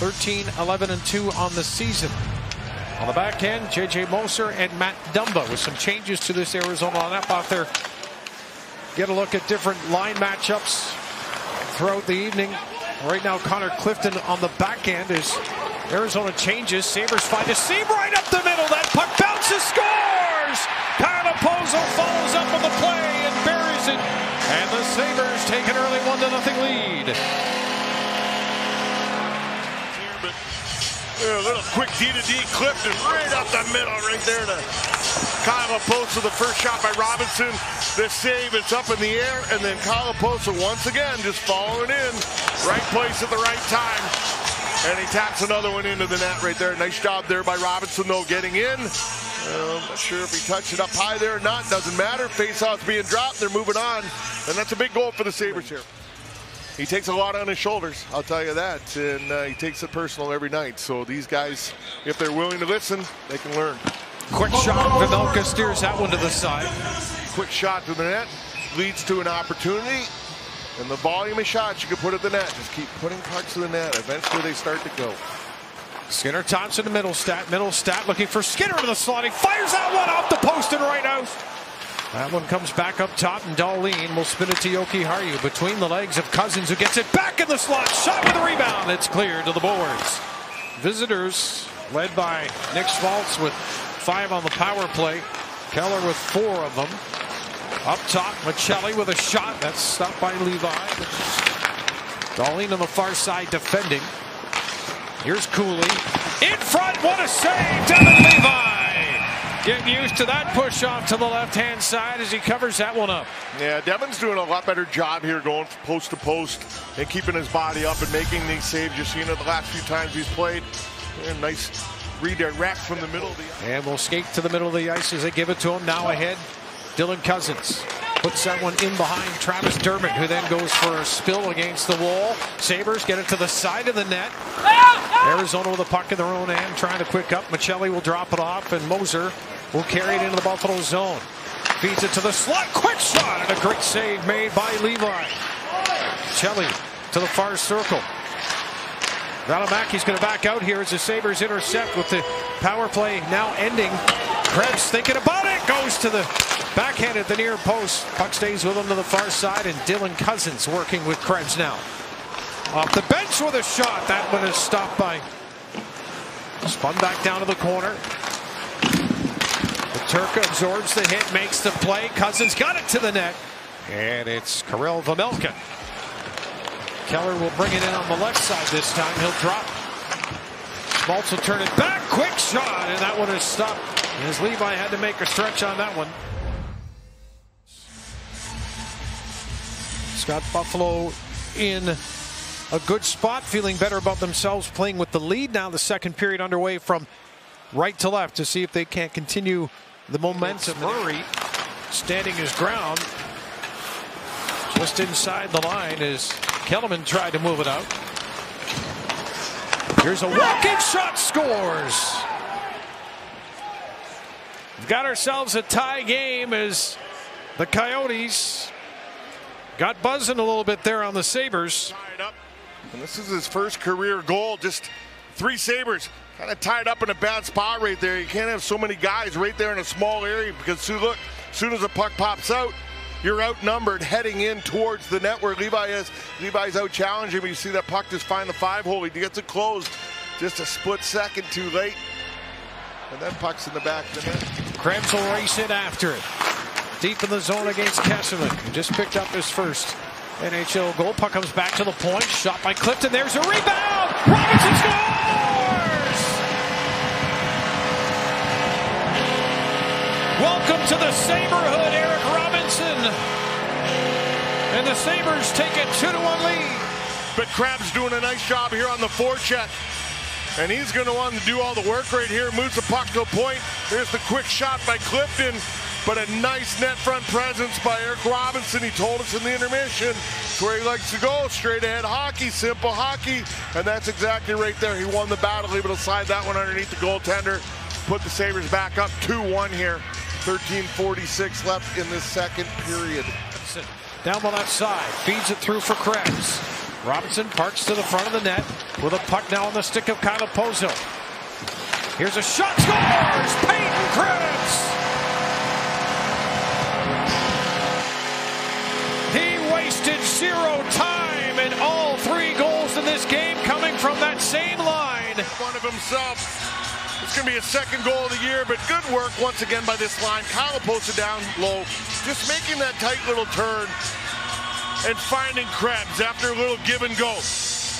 13-11-2 on the season. On the back end, JJ Moser and Matt Dumba with some changes to this Arizona lineup out there. Get a look at different line matchups throughout the evening. Right now, Connor Clifton on the back end as Arizona changes. Sabres find a seam right up the middle. That puck bounces, scores! Kyle Okposo follows up on the play and buries it. And the Sabres take an early 1-0 lead. A little quick D-to-D, Clifton right up the middle right there to Kyle Okposo. The first shot by Robinson. The save, it's up in the air, and then Kyle Okposo once again just following in. Right place at the right time. And he taps another one into the net right there. Nice job there by Robinson, though, getting in. Not sure if he touched it up high there or not. Doesn't matter. Faceoff's being dropped. They're moving on. And that's a big goal for the Sabres here. He takes a lot on his shoulders, I'll tell you that, and he takes it personal every night. So these guys, if they're willing to listen, they can learn. Quick shot, Vejmelka steers that one to the side. Quick shot to the net, leads to an opportunity, and the volume of shots you can put at the net. Just keep putting pucks to the net, eventually they start to go. Skinner, Thompson to middle stat, looking for Skinner to the slot, he fires that one off the post and right out. That one comes back up top, and Dahlin will spin it to Jokiharju between the legs of Cozens, who gets it back in the slot. Shot with a rebound. It's cleared to the boards. Visitors led by Nick Schmaltz with 5 on the power play. Keller with 4 of them. Up top, Michelli with a shot. That's stopped by Levi. Dahlin on the far side defending. Here's Cooley. In front, what a save, Devon Levi! Getting used to that push off to the left-hand side as he covers that one up. Yeah, Devon's doing a lot better job here going from post to post and keeping his body up and making these saves. You've seen it the last few times he's played. And nice redirect from the middle of the ice. And we'll skate to the middle of the ice as they give it to him. Now ahead, Dylan Cozens puts that one in behind Travis Dermott, who then goes for a spill against the wall. Sabres get it to the side of the net. Arizona with a puck in their own end, trying to quick up. Michelli will drop it off, and Moser will carry it into the Buffalo zone. Feeds it to the slot. Quick shot. And a great save made by Levi. Shelley to the far circle. Valimaki's going to back out here as the Sabres intercept with the power play now ending. Krebs thinking about it. Goes to the backhand at the near post. Puck stays with him to the far side. And Dylan Cozens working with Krebs now. Off the bench with a shot. That one is stopped by. Spun back down to the corner. Kirka absorbs the hit, makes the play. Cozens got it to the net. And it's Kirill Vimilken. Keller will bring it in on the left side this time. He'll drop. Schmaltz will turn it back. Quick shot. And that one is stopped. As Levi had to make a stretch on that one. It's got Buffalo in a good spot, feeling better about themselves, playing with the lead. Now the second period underway from right to left to see if they can't continue the momentum. Murray standing his ground just inside the line as Kellerman tried to move it out. Here's a walking shot, scores. We've got ourselves a tie game as the Coyotes got buzzing a little bit there on the Sabres. And this is his first career goal. Just 3 Sabres. Kind of tied up in a bad spot right there. You can't have so many guys right there in a small area because, look, as soon as the puck pops out, you're outnumbered heading in towards the net where Levi is. Levi's out challenging, but you see that puck just find the 5-hole. He gets it closed just a split second too late. And that puck's in the back of the net. Krebs will race in after it. Deep in the zone against Kesselman. Just picked up his first NHL goal. Puck comes back to the point. Shot by Clifton. There's a rebound. Robinson scores! Welcome to the Saberhood, Eric Robinson. And the Sabres take a 2-1 lead. But Krebs doing a nice job here on the forecheck. And he's going to want to do all the work right here. Moves the puck to a point. There's the quick shot by Clifton. But a nice net front presence by Eric Robinson. He told us in the intermission it's where he likes to go. Straight ahead hockey, simple hockey. And that's exactly right there. He won the battle, able to slide that one underneath the goaltender. Put the Sabres back up 2-1 here. 13:46 left in the second period. Down the left side, feeds it through for Krebs. Robinson parks to the front of the net with a puck now on the stick of Kyle Okposo. Here's a shot, scores! Peyton Krebs! He wasted zero time, and all three goals in this game coming from that same line. One of himself. It's going to be his second goal of the year, but good work once again by this line. Kyle Okposo down low, just making that tight little turn and finding Krebs after a little give and go.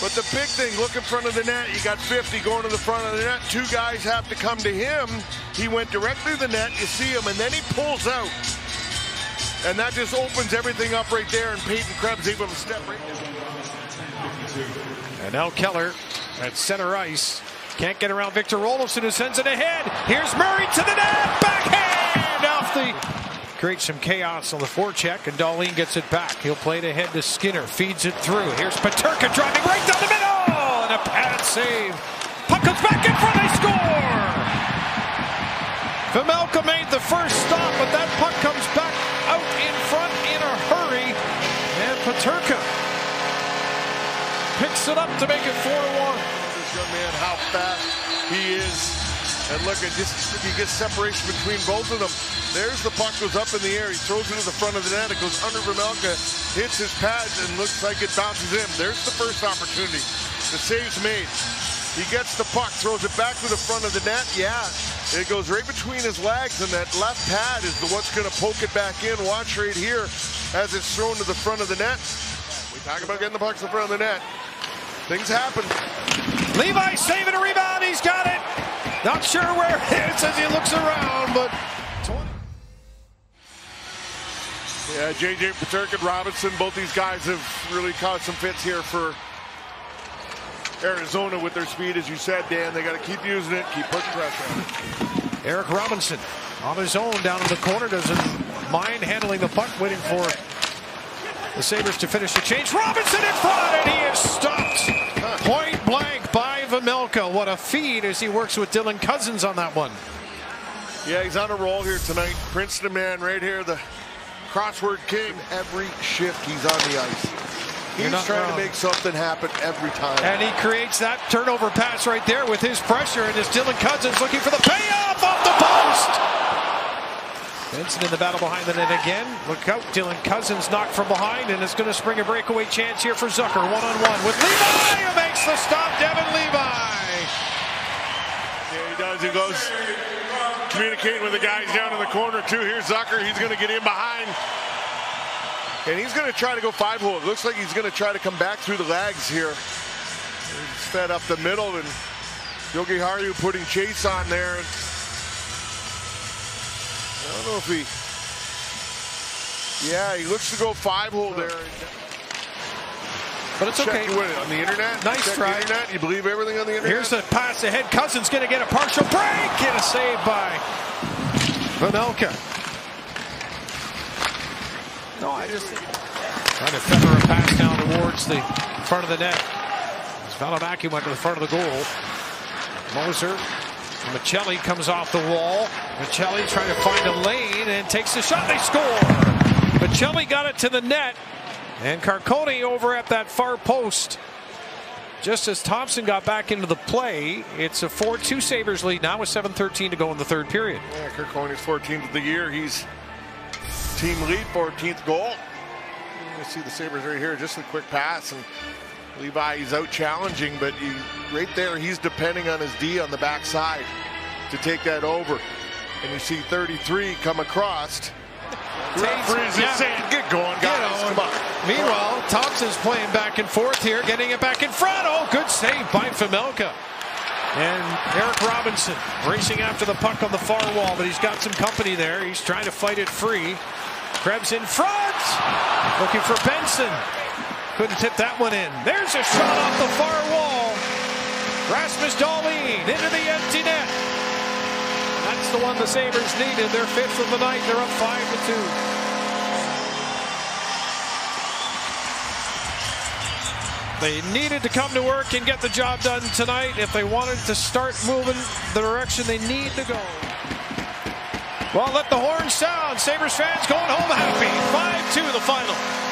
But the big thing, look in front of the net. You got 50 going to the front of the net. Two guys have to come to him. He went directly to the net. You see him, and then he pulls out. And that just opens everything up right there, and Peyton Krebs able to step right there. And now Keller at center ice. Can't get around Victor Olofsson, who sends it ahead. Here's Murray to the net. Backhand off the... Creates some chaos on the forecheck, and Dahlin gets it back. He'll play it ahead to Skinner. Feeds it through. Here's Peterka driving right down the middle. And a pad save. Puck comes back in front. They score. Vejmelka made the first stop, but that puck comes back out in front in a hurry. And Peterka picks it up to make it 4-1. Young man, how fast he is, and look at just if you get separation between both of them. There's the puck, goes up in the air, he throws it to the front of the net, it goes under Romelka, hits his pads, and looks like it bounces in. There's the first opportunity. The save's made. He gets the puck, throws it back to the front of the net. Yeah, it goes right between his legs, and that left pad is the what's going to poke it back in. Watch right here as it's thrown to the front of the net. We talk about getting the puck to the front of the net. Things happen. Levi saving a rebound, he's got it! Not sure where it is as he looks around, but... Yeah, JJ Peterka and Robinson, both these guys have really caused some fits here for Arizona with their speed, as you said, Dan. They got to keep using it, keep putting pressure on. Eric Robinson on his own down in the corner, doesn't mind handling the puck, waiting for the Sabres to finish the change. Robinson in front, and he is stopped! Point blank by Vejmelka. What a feed as he works with Dylan Cozens on that one. Yeah, he's on a roll here tonight. Princeton man right here, the crossword king. Every shift he's on the ice. He's trying to make something happen every time. And he creates that turnover pass right there with his pressure, and it's Dylan Cozens looking for the payoff off the post. Benson in the battle behind the net again. Look out, Dylan Cozens knocked from behind, and it's going to spring a breakaway chance here for Zucker. One-on-one with Levi, who makes the stop. Devon Levi. Yeah, he does. He goes communicating with the guys down in the corner, too. Here's Zucker. He's going to get in behind. And he's going to try to go five-hole. It looks like he's going to try to come back through the legs here. He's fed up the middle, and Yogi Haru putting chase on there. I don't know if he... Yeah, he looks to go five-hole there. But it's okay. You win it on the internet. Nice check try. Internet. You believe everything on the internet. Here's the pass ahead. Cozens going to get a partial break. Get a save by Vejmelka. No, I just trying to feather a pass down towards the front of the net. Valimaki went to the front of the goal. Moser. Michelli comes off the wall. Michelli trying to find a lane and takes the shot. They score. Michelli got it to the net. And Carcone over at that far post. Just as Thompson got back into the play, it's a 4-2 Sabres lead now with 7:13 to go in the third period. Yeah, Carcone's 14th of the year. He's team lead, 14th goal. You see the Sabres right here, just a quick pass. And Levi, he's out challenging, but he, right there, he's depending on his D on the backside to take that over. And you see 33 come across. Referees is saying, get going, guys. Come on. Meanwhile, Thompson's playing back and forth here, getting it back in front. Oh, good save by Vejmelka. And Eric Robinson racing after the puck on the far wall, but he's got some company there. He's trying to fight it free. Krebs in front, looking for Benson. Couldn't tip that one in. There's a shot off the far wall. Rasmus Dahlin into the empty net. That's the one the Sabres needed. They're fifth of the night. They're up 5-2. They needed to come to work and get the job done tonight if they wanted to start moving the direction they need to go. Well, let the horn sound. Sabres fans going home happy. 5-2 the final.